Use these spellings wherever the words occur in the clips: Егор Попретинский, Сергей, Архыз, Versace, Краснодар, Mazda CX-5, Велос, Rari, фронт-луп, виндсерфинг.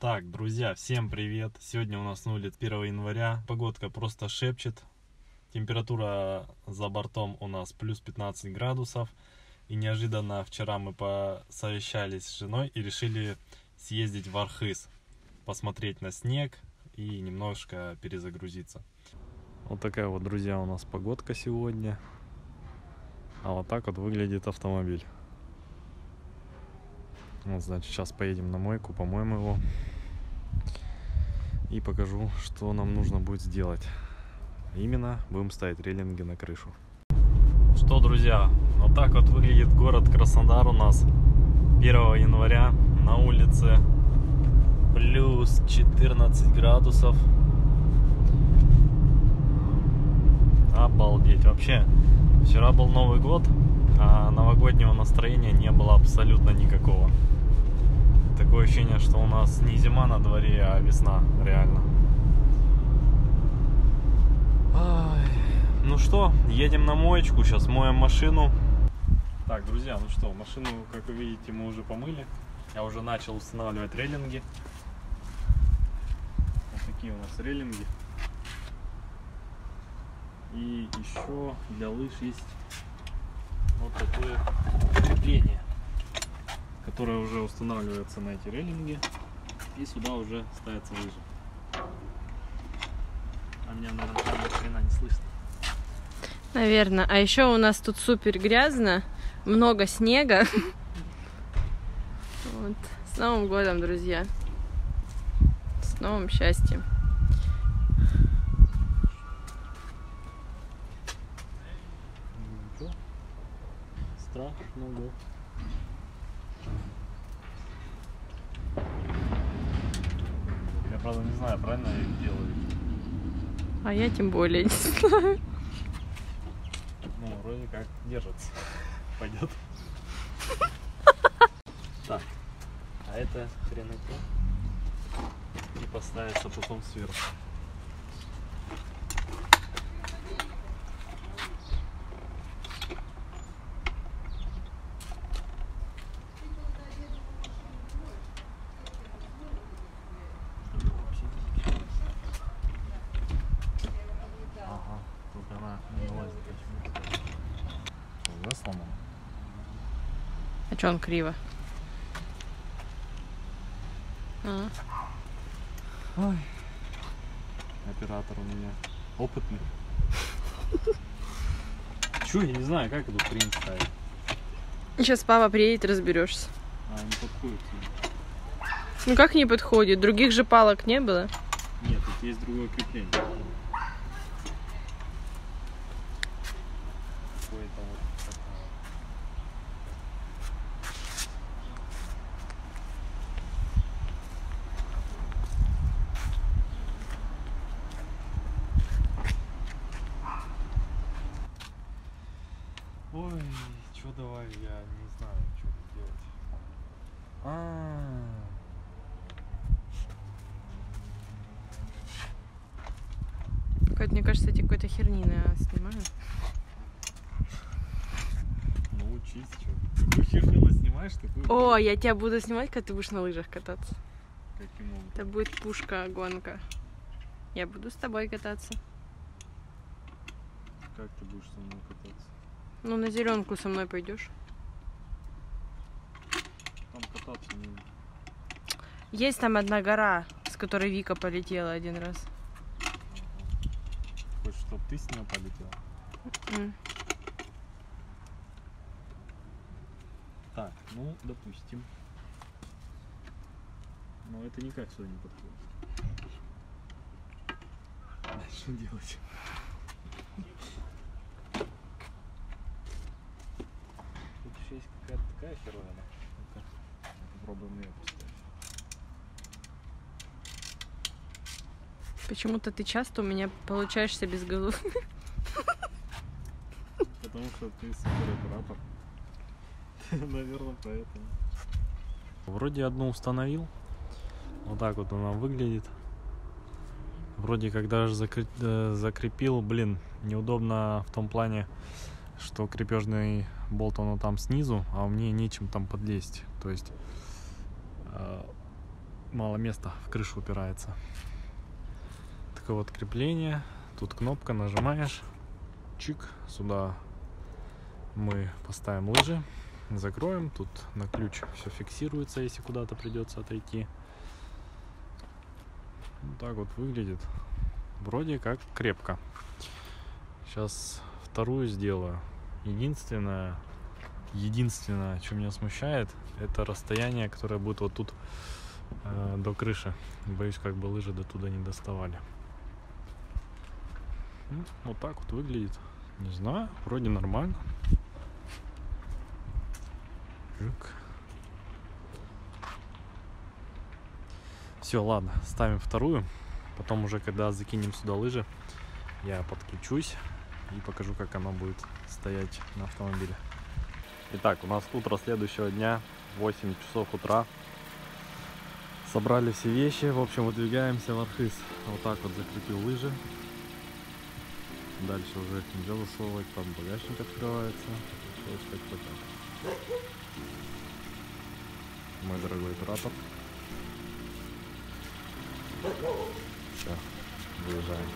Так, друзья, всем привет! Сегодня у нас на улице 1 января. Погодка просто шепчет. Температура за бортом у нас плюс 15 градусов. И неожиданно вчера мы посовещались с женой и решили съездить в Архыз. Посмотреть на снег и немножко перезагрузиться. Вот такая вот, друзья, у нас погодка сегодня. А вот так вот выглядит автомобиль. Вот, значит, сейчас поедем на мойку, помоем его и покажу, что нам нужно будет сделать. Именно будем ставить рейлинги на крышу. Что, друзья, вот так вот выглядит город Краснодар у нас 1 января. На улице плюс 14 градусов. Обалдеть! Вообще, вчера был Новый год, а новогоднего настроения не было абсолютно никакого. Такое ощущение, что у нас не зима на дворе, а весна, реально. Ой. Ну что, едем на моечку, сейчас моем машину. Так, друзья, ну что, машину, как вы видите, мы уже помыли. Я уже начал устанавливать рейлинги. Вот такие у нас рейлинги. И еще для лыж есть вот такое крепление, которое уже устанавливается на эти рейлинги, и сюда уже ставятся лыжи. А меня, наверное, там ни хрена не слышно. Наверное. А еще у нас тут супер грязно, много снега. Вот. С Новым годом, друзья! С новым счастьем! Страшно, да. Я, правда, не знаю, правильно я их делаю. А я тем более не знаю. Ну, вроде как держится. Пойдет. Так. А это хрен и поставится потом сверху. А что он криво? Ой. Оператор у меня опытный. Чё, я не знаю, как эту хрень ставить. Сейчас папа приедет, разберешься. А, не подходит. Ну как не подходит? Других же палок не было. Нет, тут есть другое крепление. Ой, что давай, я не знаю, что делать. Какой-то, мне кажется, эти какой-то херни снимаю. Ну, учись, что. Какую херню снимаешь, такую... О, я тебя буду снимать, когда ты будешь на лыжах кататься. Каким образом? Это будет пушка, гонка. Я буду с тобой кататься. Как ты будешь со мной кататься? Ну, на зеленку со мной пойдешь. Там кататься не... Есть там одна гора, с которой Вика полетела один раз. Хочешь, чтобы ты с нее полетела? Так, ну, допустим. Но это никак сюда не подходит. Дальше делать. Есть какая-то такая херовина. Попробуем ее поставить. Почему-то ты часто у меня получаешься без голов. Потому что ты супероператор. Наверное, поэтому. Вроде одну установил. Вот так вот она выглядит. Вроде как даже закрепил. Блин, неудобно в том плане, что крепежный болт он там снизу, а мне нечем там подлезть. То есть мало места, в крышу упирается. Такое вот крепление. Тут кнопка, нажимаешь. Чик. Сюда мы поставим лыжи. Закроем. Тут на ключ все фиксируется, если куда-то придется отойти. Вот так вот выглядит. Вроде как крепко. Сейчас вторую сделаю. Единственное, что меня смущает, это расстояние, которое будет вот тут до крыши. Боюсь, как бы лыжи до туда не доставали. Ну, вот так вот выглядит. Не знаю, вроде нормально. Все, ладно, ставим вторую. Потом уже, когда закинем сюда лыжи, я подключусь и покажу, как она будет стоять на автомобиле. Итак, у нас утро следующего дня, 8 часов утра. Собрали все вещи, в общем, выдвигаемся в Архыз. Вот так вот закрепил лыжи. Дальше уже нельзя высовывать, там багажник открывается. Мой дорогой оператор. Все, выезжаем.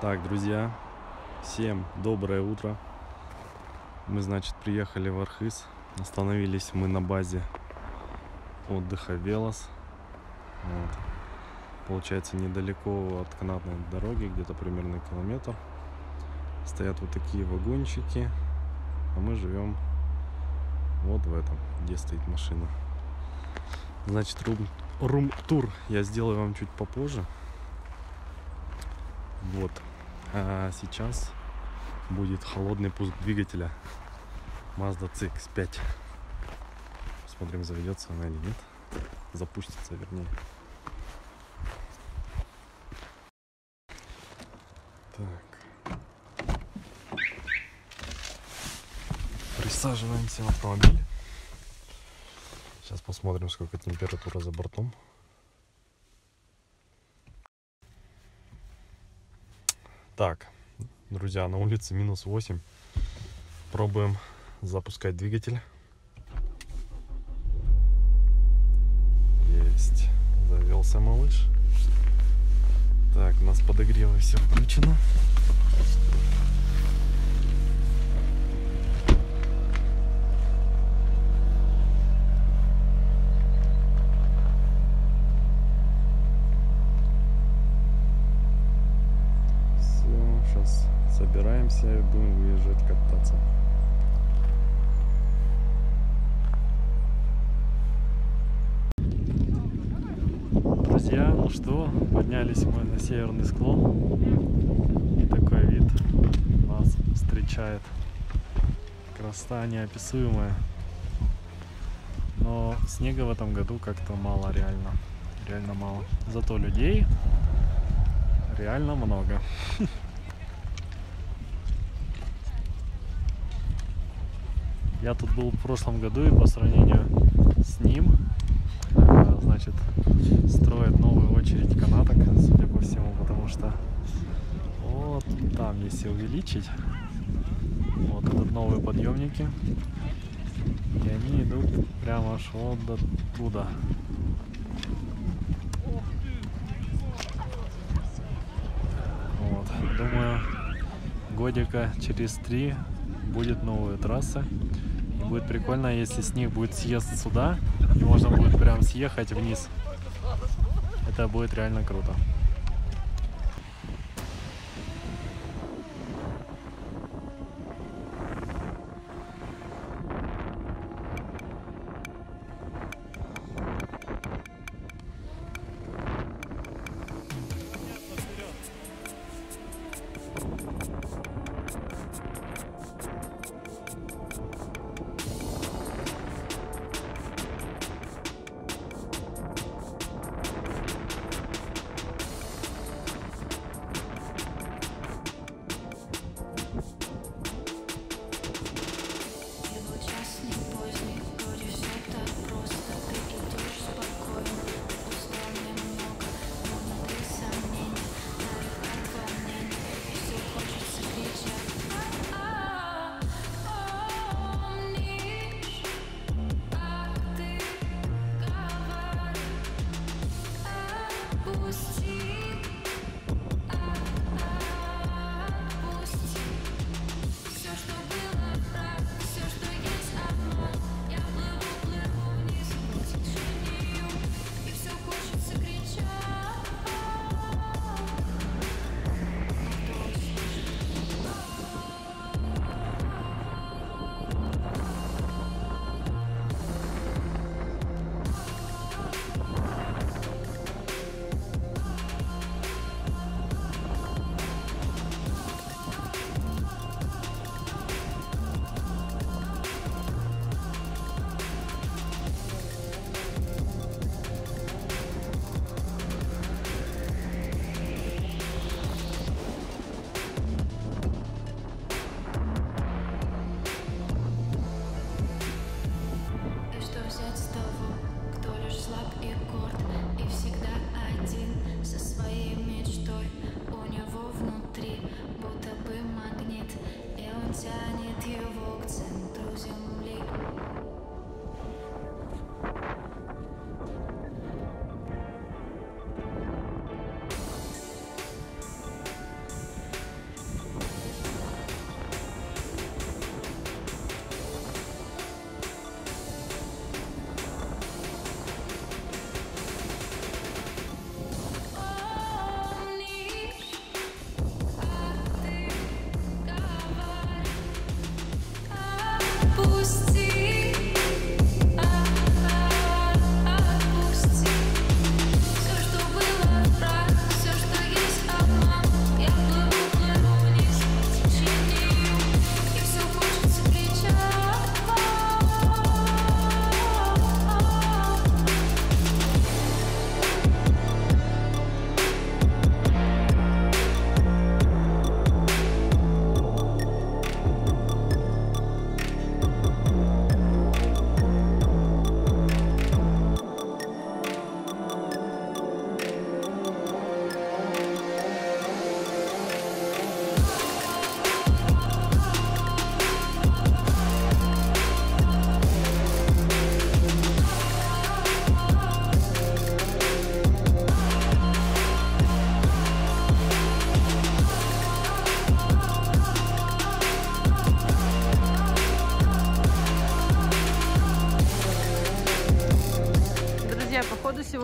Так, друзья, всем доброе утро. Мы, значит, приехали в Архыз. Остановились мы на базе отдыха Велос. Вот. Получается, недалеко от канатной дороги, где-то примерно километр. Стоят вот такие вагончики. А мы живем вот в этом, где стоит машина. Значит, рум-тур я сделаю вам чуть попозже. Вот. А сейчас будет холодный пуск двигателя Mazda CX-5. Смотрим, заведется она или нет. Запустится, вернее. Так. Присаживаемся в автомобиль. Сейчас посмотрим, сколько температура за бортом. Так, друзья, на улице минус 8. Пробуем запускать двигатель. Есть. Завелся малыш. Так, у нас подогрева все включено. Собираемся и будем выезжать кататься. Друзья, ну что, поднялись мы на северный склон. И такой вид нас встречает. Красота неописуемая. Но снега в этом году как-то мало, реально. Реально мало. Зато людей реально много. Я тут был в прошлом году, и по сравнению с ним, значит, строят новую очередь канаток, судя по всему, потому что вот там, если увеличить, вот тут новые подъемники, и они идут прямо аж вот до туда. Вот, думаю, годика через 3 будет новые трассы. Будет прикольно, если с них будет съезд сюда, и можно будет прям съехать вниз. Это будет реально круто.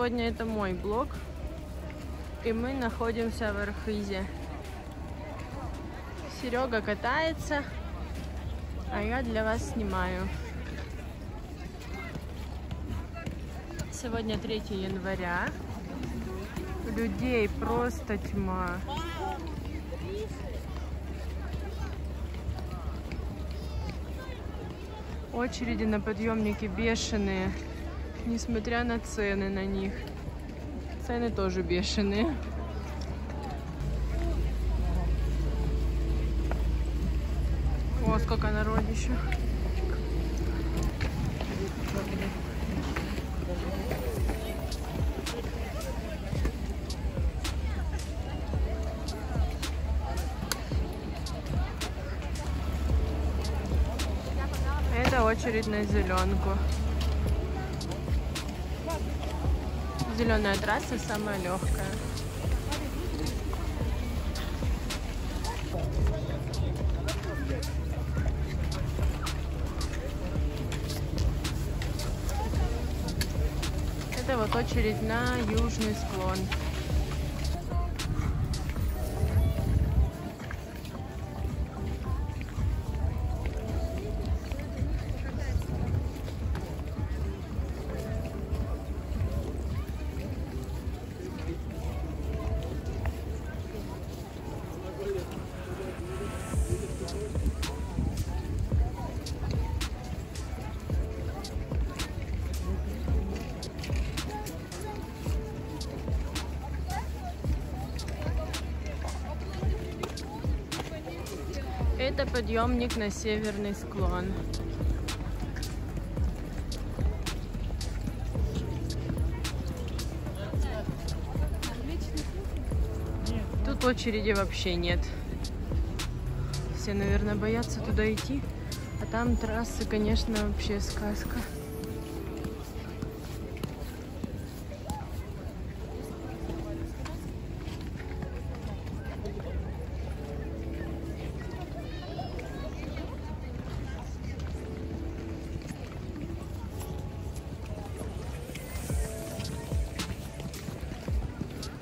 сегодня это мой блог, и мы находимся в Архызе. Серега катается, а я для вас снимаю. Сегодня 3 января. Людей просто тьма. Очереди на подъемники бешеные, несмотря на цены на них. Цены тоже бешеные. О, сколько народища. Очередь на зеленку. Зеленая трасса самая легкая. Это вот очередь на южный склон. Это подъемник на северный склон. Тут очереди вообще нет. Все, наверное, боятся туда идти. А там трассы, конечно, вообще сказка.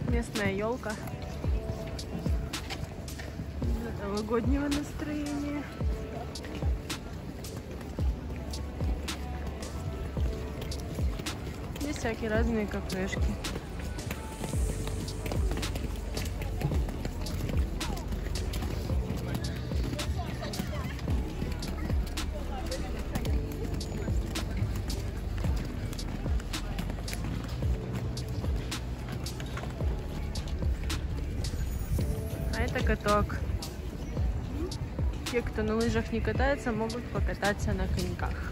Местная елка для новогоднего настроения. Здесь всякие разные кафешки. Каток. Те, кто на лыжах не катается, могут покататься на коньках.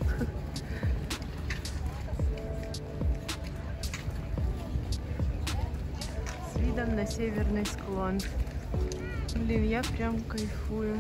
С видом на северный склон. Блин, я прям кайфую.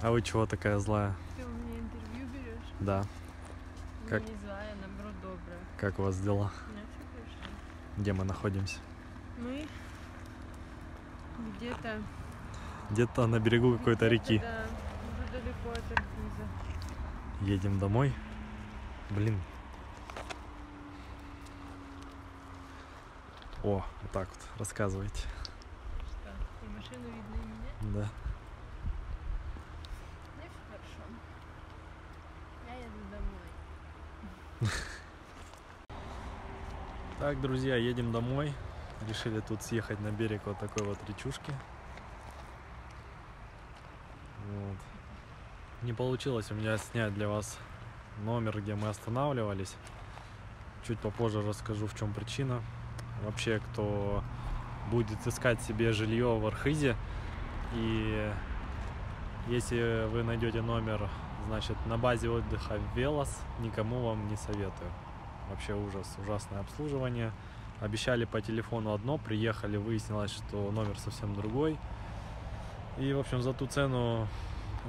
А вы чего такая злая? Ты у меня интервью берешь? Да. Как... Не злая, наоборот, добрая. Как у вас дела? Где мы находимся? Мы где-то... Где-то на берегу какой-то реки. Да, уже далеко от Архыза. Едем домой. Блин. О, вот так вот, рассказывайте. Что, и машину видно, и меня? Да. Мне все хорошо. Я еду домой. Так, друзья, едем домой. Решили тут съехать на берег вот такой вот речушки. Вот. Не получилось у меня снять для вас номер, где мы останавливались. Чуть попозже расскажу, в чем причина. Вообще, кто будет искать себе жилье в Архызе, и если вы найдете номер, значит, на базе отдыха Велос, никому вам не советую. Вообще ужас, ужасное обслуживание. Обещали по телефону одно, приехали, выяснилось, что номер совсем другой. И, в общем, за ту цену,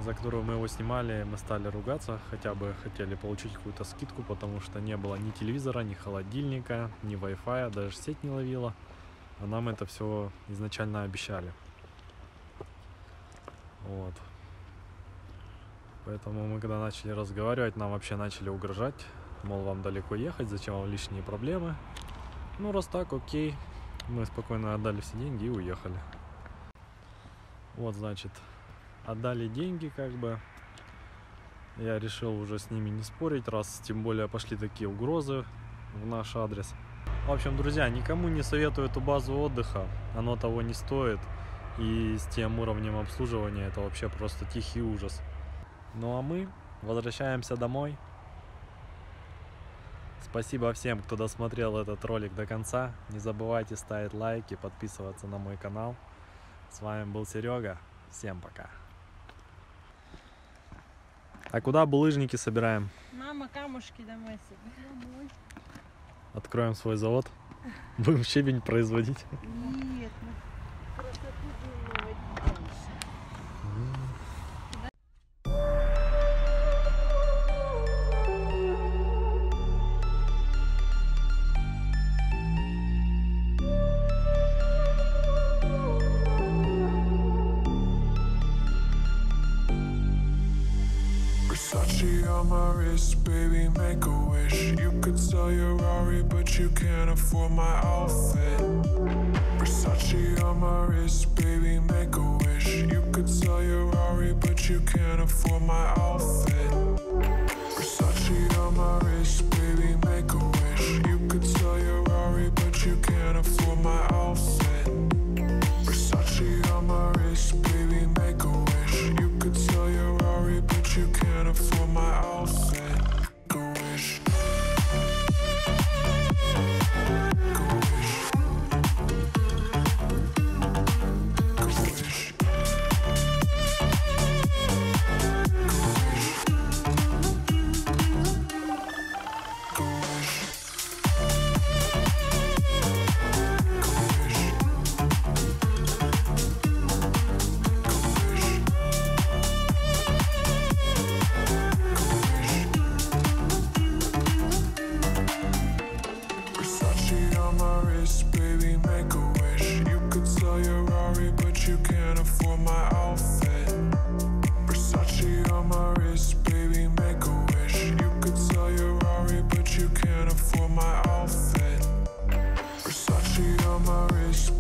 за которую мы его снимали, мы стали ругаться. Хотя бы хотели получить какую-то скидку, потому что не было ни телевизора, ни холодильника, ни Wi-Fi, даже сеть не ловила. А нам это все изначально обещали. Вот. Поэтому мы, когда начали разговаривать, нам вообще начали угрожать. Мол, вам далеко ехать, зачем вам лишние проблемы. Ну, раз так, окей. Мы спокойно отдали все деньги и уехали. Вот, значит, отдали деньги, как бы. Я решил уже с ними не спорить, раз тем более пошли такие угрозы в наш адрес. В общем, друзья, никому не советую эту базу отдыха. Оно того не стоит. И с тем уровнем обслуживания это вообще просто тихий ужас. Ну, а мы возвращаемся домой. Спасибо всем, кто досмотрел этот ролик до конца. Не забывайте ставить лайки, подписываться на мой канал. С вами был Серега. Всем пока. А куда булыжники собираем? Мама, камушки домой собираем. Откроем свой завод. Будем щебень производить. Нет, мы красоту делаем. On my wrist, baby, make a wish. You could sell your Rari, but you can't afford my outfit. Versace on my wrist, baby, make a wish. You could sell your Rari, but you can't afford my outfit. Versace on my wrist, baby, make a wish. You could sell your Rari, but you can't afford my outfit. Versace on my wrist, baby, make a wish. You could sell your Rari, but you can't afford my outfit. For my outfit, Versace on my wrist.